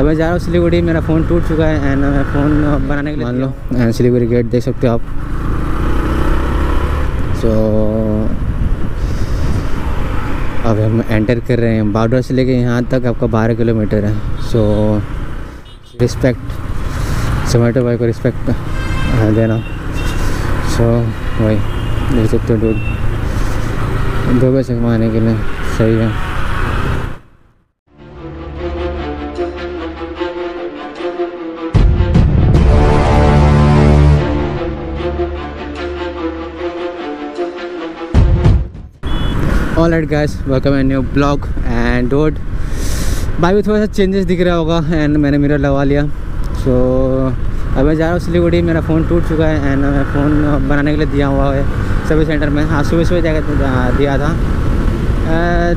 अब मैं जा रहा हूँ सिलीगुड़ी। मेरा फ़ोन टूट चुका है एंड मैं फ़ोन बनाने के लिए मान लो एंड सिलीगुड़ी गेट देख सकते हो आप। सो अब हम एंटर कर रहे हैं। बॉर्डर से लेके यहाँ तक आपका 12 किलोमीटर है। सो रिस्पेक्ट जोमेटो भाई को रिस्पेक्ट देना। सो भाई देख सकते हो डूड दो पैसे कमाने के लिए सही है। All right guys, welcome and new blog and डोड भाई भी थोड़ा सा चेंजेस दिख रहा होगा एंड मैंने मिरर लगा लिया। सो अब मैं जा रहा हूँ सिलीगुड़ी। मेरा फ़ोन टूट चुका है एंड मैं फ़ोन बनाने के लिए दिया हुआ है सर्विस सेंटर में। हाँ सुबह सुबह जाकर दिया था।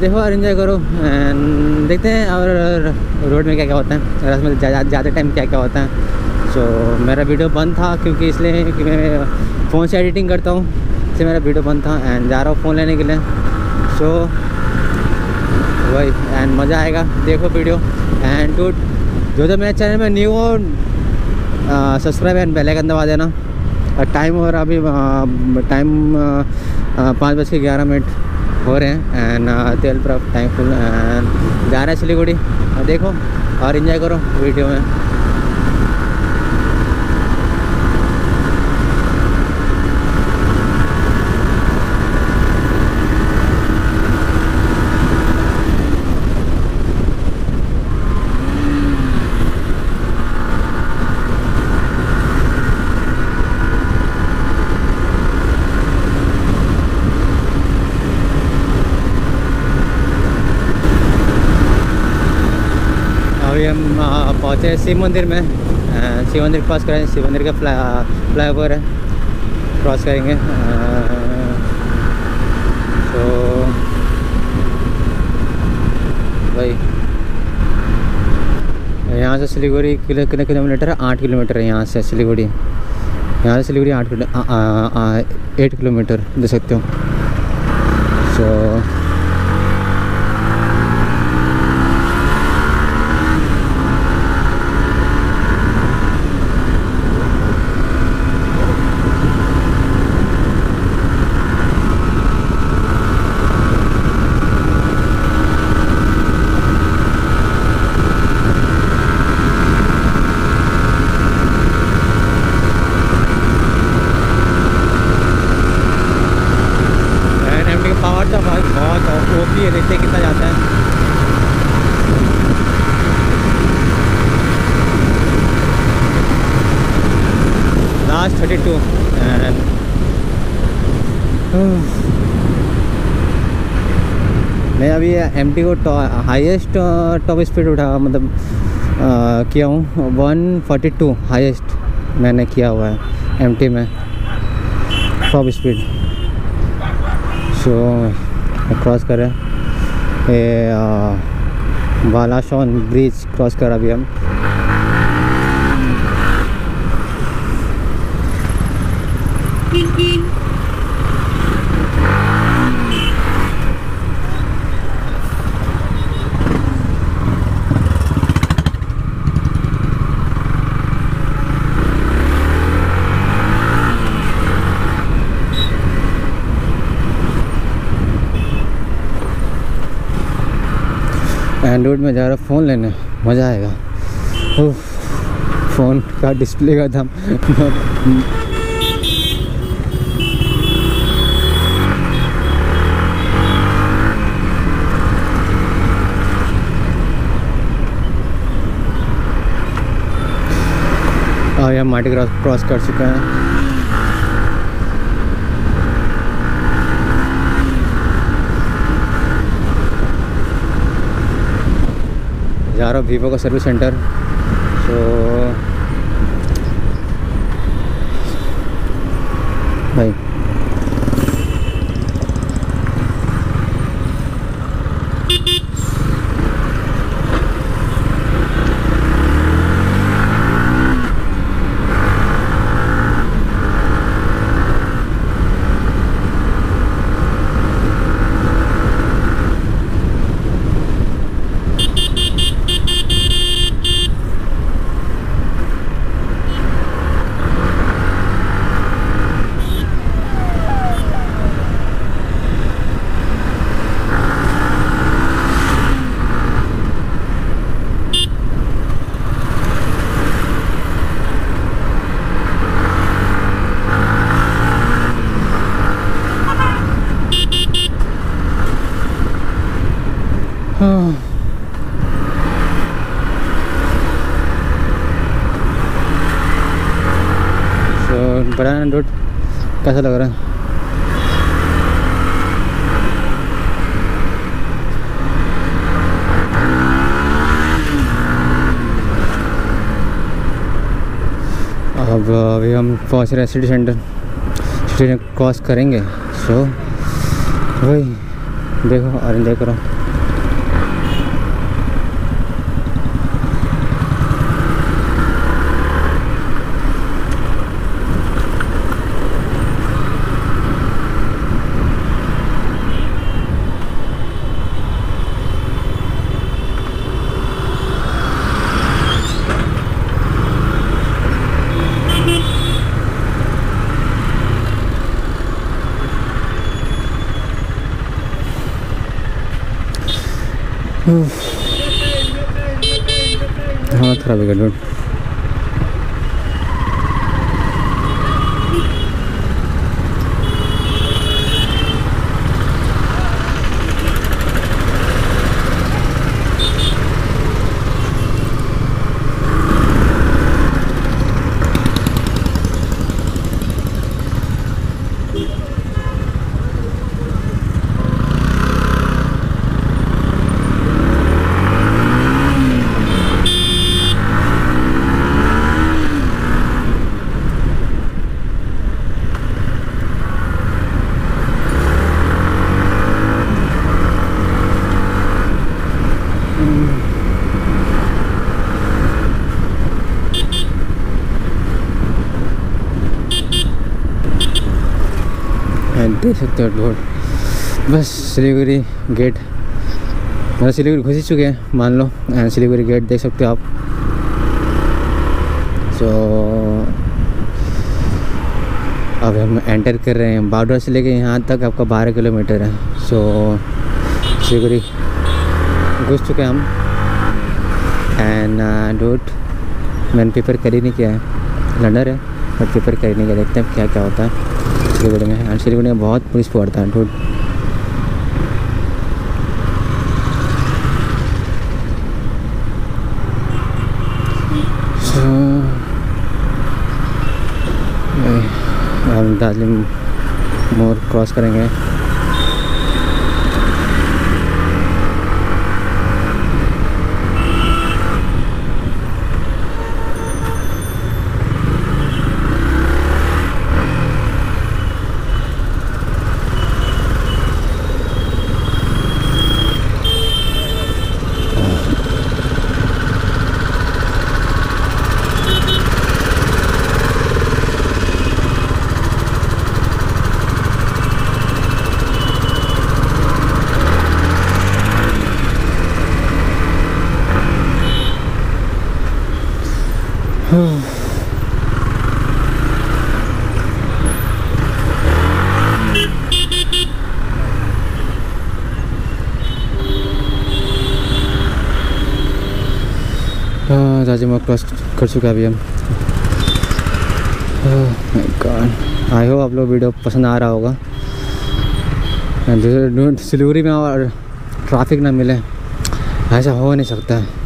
देखो और इन्जॉय करो एंड देखते हैं और रोड में क्या क्या होता है, रास्ते में ज़्यादा टाइम क्या क्या होता है। सो मेरा वीडियो बंद था क्योंकि इसलिए कि मैं फ़ोन से एडिटिंग करता हूँ, इससे मेरा वीडियो बंद था एंड जा रहा हूँ फ़ोन लेने के लिए। सो वही एंड मज़ा आएगा, देखो वीडियो एंड डूड जो मेरे चैनल में न्यू हो सब्सक्राइब एंड बेल आइकन दबा देना। और टाइम हो रहा अभी टाइम 5:11 हो रहे हैं एंड तेल पर टाइम फुल एंड जा रहे हैं सिलीगुड़ी। देखो और इन्जॉय करो वीडियो में। हम पहुँचे शिव मंदिर में। शिव मंदिर क्रॉस करेंगे, शिव मंदिर का फ्लाईओवर है, क्रॉस करेंगे। तो भाई यहाँ से सिलीगुड़ी किलोमीटर 8 किलोमीटर है। यहाँ से सिलीगुड़ी 8 किलोमीटर देख सकते हो। सो देखते कितना जाता है। लास्ट 32 एंड मैं अभी एमटी को हाईएस्ट टॉप स्पीड उठा मतलब किया हूँ 142 हाईएस्ट मैंने किया हुआ है एमटी में टॉप स्पीड। सो क्रॉस करें बालासोन ब्रिज क्रॉस कर अभी हम। एंड्रॉइड में जा रहा फ़ोन लेने, मज़ा आएगा। फ़ोन का डिस्प्ले का दाम और हम माटिगरा क्रॉस कर चुके हैं। जा रहा हूँ वीवो का सर्विस सेंटर। सो भाई पड़ा है ना रोड, कैसा लग रहा है? अब अभी हम पहुँच रहे हैं city centre, city centre cross करेंगे। सो वही देखो, अरे देख रहा हूँ हाँ थोड़ा बिगड़ रोड। देख सकते हो रोड, बस सिलीगुड़ी गेट, मतलब सिलीगुड़ी घुस ही चुके हैं मान लो, एंड सिलीगुड़ी गेट देख सकते हो आप। सो अब हम एंटर कर रहे हैं, बाडोर से लेके यहाँ तक आपका 12 किलोमीटर है। सो सिलीगुड़ी घुस चुके हैं हम, एंड रोड मैंने पेपर करी नहीं किया है, लंडर है बट पेपर करी नहीं किया, देखते हैं क्या क्या होता है सिलीगुड़ी में। एंड सिलीगुड़ी में बहुत पुलिस पकड़ता है रोड। हम दार्जिलिंग मोड़ क्रॉस करेंगे। राजमार्ग क्रॉस कर चुका अभी हम। माय गॉड, आई होप आप लोग वीडियो पसंद आ रहा होगा। सिलीगुड़ी में और ट्रैफिक ना मिले ऐसा हो नहीं सकता है।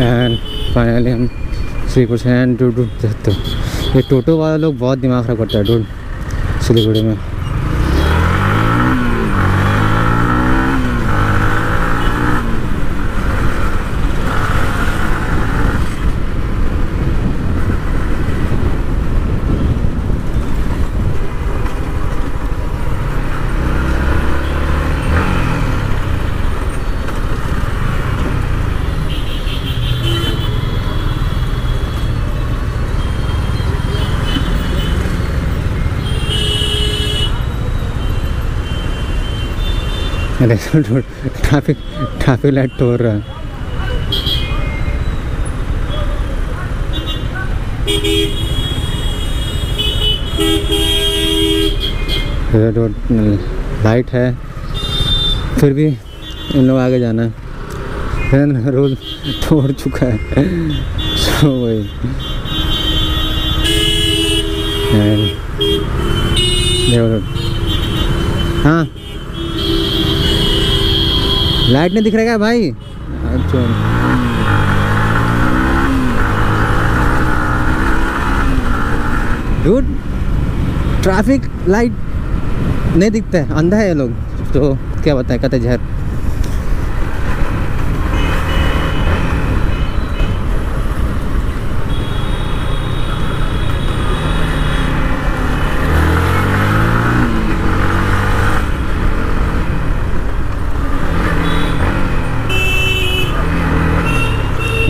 एंड फाइनली हम श्रीपुर से एंड टू देखते हो। ये टोटो वाला लोग बहुत दिमाग खराब करता है डूड सिलीगुड़ी में। अरे ट्रैफिक लाइट तोड़ रहा है। लाइट है फिर भी इन लोग आगे जाना है, फिर रोड तोड़ चुका है। सो वही हाँ लाइट नहीं दिख रहा है भाई। अच्छा डूड ट्रैफिक लाइट नहीं दिखता है, अंधा है ये लोग तो क्या बताएं, कहते जहर।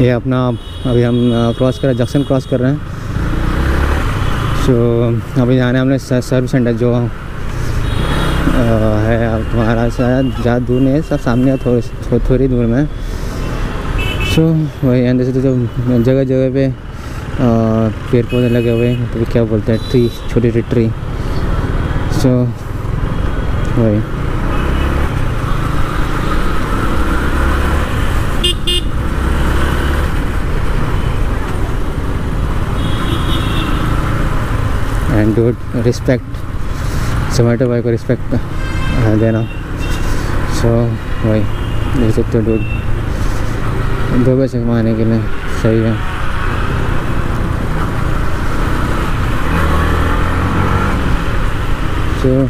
ये अपना अभी हम क्रॉस कर रहे हैं, जंक्शन क्रॉस कर रहे हैं। सो अभी जाना है हमने सर्विस सेंटर जो है तुम्हारा शायद ज़्यादा दूर नहीं है, सब सामने है, थोड़ी दूर में। सो वही एंड से तो जगह जगह पे पेड़ पौधे लगे हुए हैं, तो क्या बोलते हैं ट्री, छोटी छोटी ट्री। सो वही एंड डू रिस्पेक्ट जोमेटो भाई को रिस्पेक्ट देना। सो भाई दे सकते हो दो पैसे कमाने के लिए, सही है। सो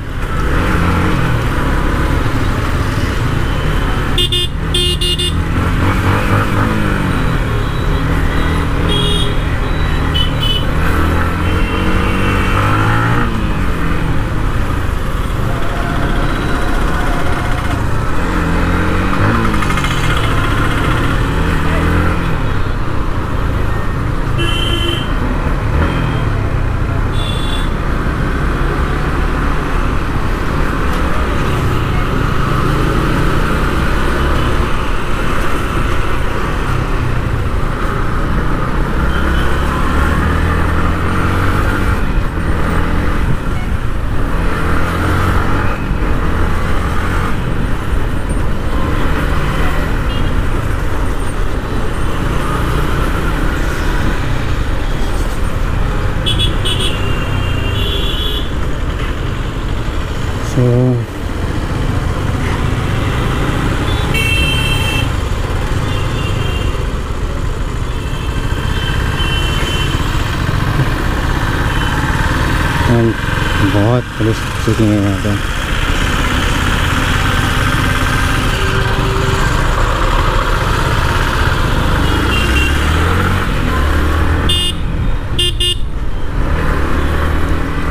बहुत पुलिस चेकिंग है यहाँ पे।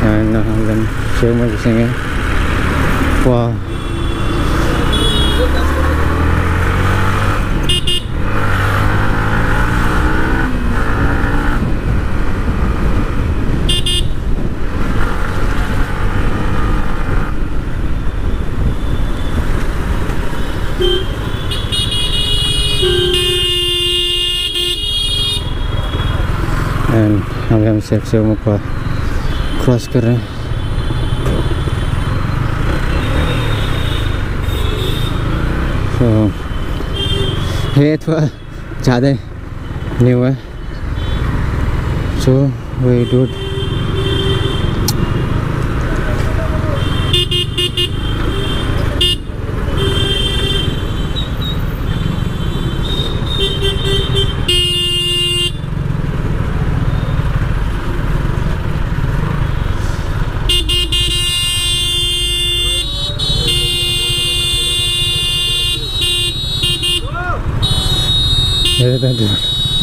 एंड हम शेयर में घुसेंगे। वाह अभी हम सेफ से ऊपर क्रॉस कर रहे हैं। तो ये थोड़ा ज़्यादा नहीं हुआ। सो वही डूड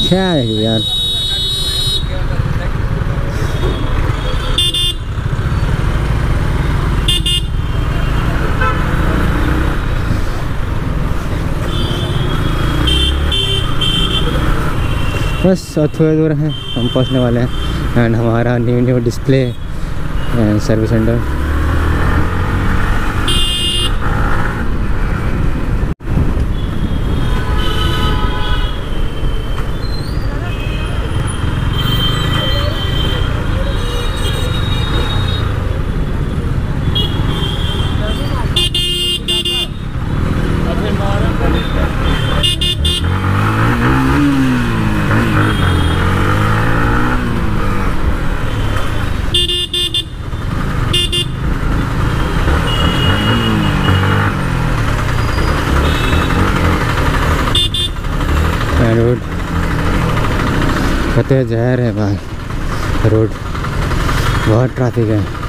क्या है यार। बस थोड़े दूर हैं हम पहुंचने वाले हैं। एंड हमारा न्यू डिस्प्ले सर्विस सेंटर है रोड, फतेह जहर है भाई रोड, बहुत ट्रैफिक है।